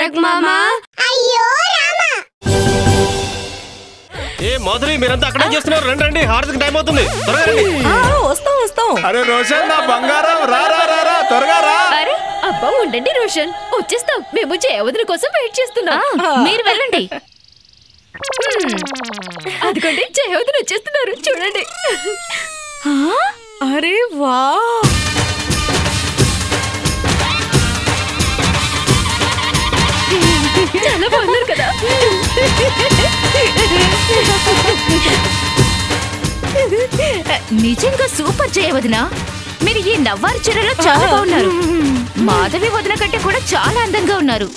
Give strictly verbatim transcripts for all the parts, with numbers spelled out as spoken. तारक मामा अयो रामा ए माधुरी మీరంతా అక్కడ చేస్తున్నారు రండి రండి హార్దిక్ టైం అవుతుంది త్వరగా రండి ఆ వస్తాం వస్తాం అరే రోషన్ నా బంగారం రా రా రా త్వరగా రా అరే అబ్బా ఉండండి రోషన్ వచ్చేస్తాం మేము జయవదిని కోసం వెయిట్ చేస్తున్నాం మీరు వెళ్ళండి అదిగోండి జయవదిని వచ్చేస్తున్నారు చూడండి ఆ అరే వావ్ చాలా బాగున్నారు కదా నిజంగా సూపర్ జయవదినా మీరు ఈ నవ్వారి చీరలో చాలా బాగున్నారు మాధవి వదిన కంటే కూడా చాలా అందంగా ఉన్నారు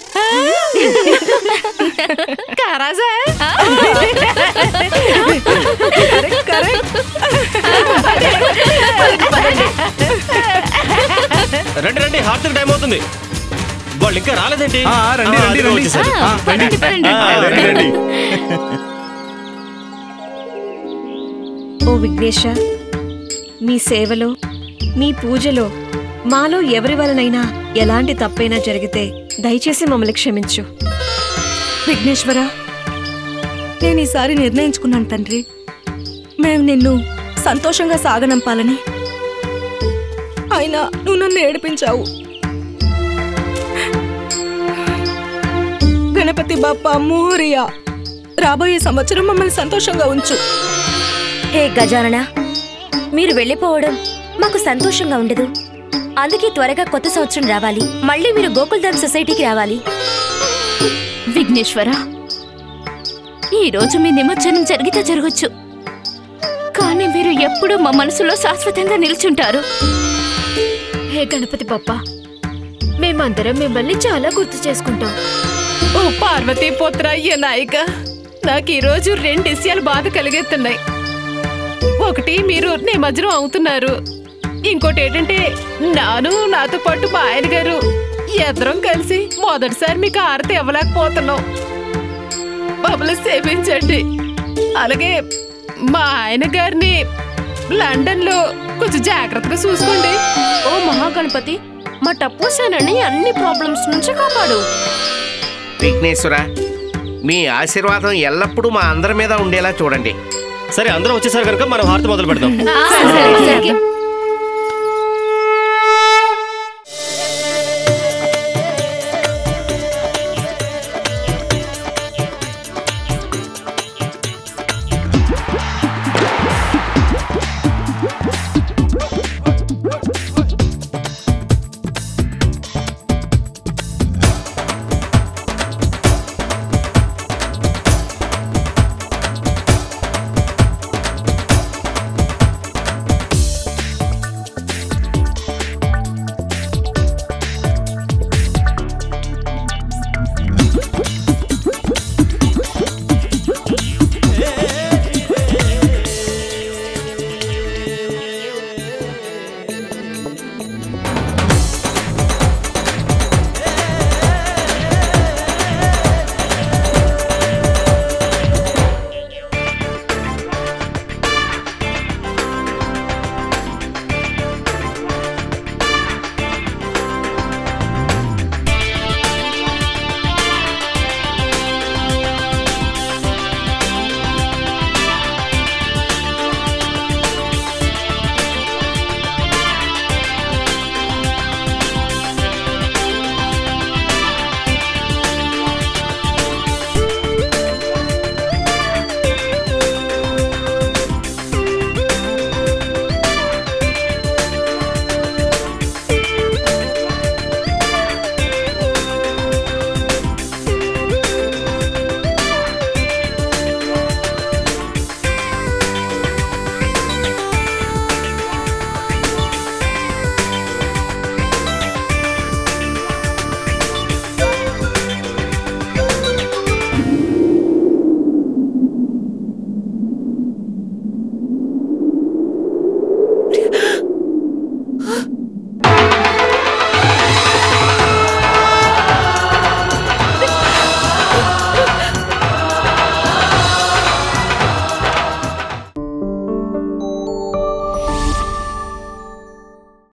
రండి రండి హార్దిక్ టైం అవుతుంది వాళ్ళు ఇంకా రాలేదండి ఓ విఘ్నేశ మీ సేవలో మీ పూజలో మాలో ఎవరి వలనైనా ఎలాంటి తప్పైనా జరిగితే దయచేసి మమ్మల్ని క్షమించు విఘ్నేశ్వర. నేను ఈసారి నిర్ణయించుకున్నాను తండ్రి, మేము నిన్ను సంతోషంగా సాగనంపాలని. అయినా నువ్వు నన్ను ఏడిపించావు. గణపతి బాప్ప మోరియా, రాబోయే సంవత్సరం మమ్మల్ని సంతోషంగా ఉంచు. హే గజానన, మీరు వెళ్ళిపోవడం మాకు సంతోషంగా ఉండదు. అందుకే త్వరగా కొత్త సంవత్సరం రావాలి, మళ్ళీ మీరు గోకుల్ధామ్ సొసైటీకి రావాలి. విఘ్నేశ్వర, ఈరోజు మీ నిమజ్జనం జరిగితే జరగచ్చు, కానీ మీరు ఎప్పుడూ మా మనసులో శాశ్వతంగా నిల్చుంటారు. హే గణపతి బాప్ప, మేమందరం మిమ్మల్ని చాలా గుర్తు చేసుకుంటాం. ఓ పార్వతీ పుత్ర నాయక, నాకు ఈరోజు రెండు విషయాలు బాధ కలిగేస్తున్నాయి. ఒకటి, మీరు నిమజ్జనం అవుతున్నారు. ఇంకోటి ఏంటంటే, నాను నాతో పాటు మా ఆయన గారు ఇద్దరం కలిసి మొదటిసారి మీకు హారతి ఇవ్వలేకపోతున్నాం. మమ్మల్ని సేవించండి. అలాగే మా ఆయన గారిని లండన్లో కొంచెం జాగ్రత్తగా చూసుకోండి. ఓ మహాగణపతి, మా టప్పు సేనని అన్ని ప్రాబ్లమ్స్ నుంచి కాపాడు. విఘ్నేశ్వర, మీ ఆశీర్వాదం ఎల్లప్పుడూ మా అందరి మీద ఉండేలా చూడండి. సరే, అందరూ వచ్చేసారు కనుక మనం హారతి మొదలు పెడదాం.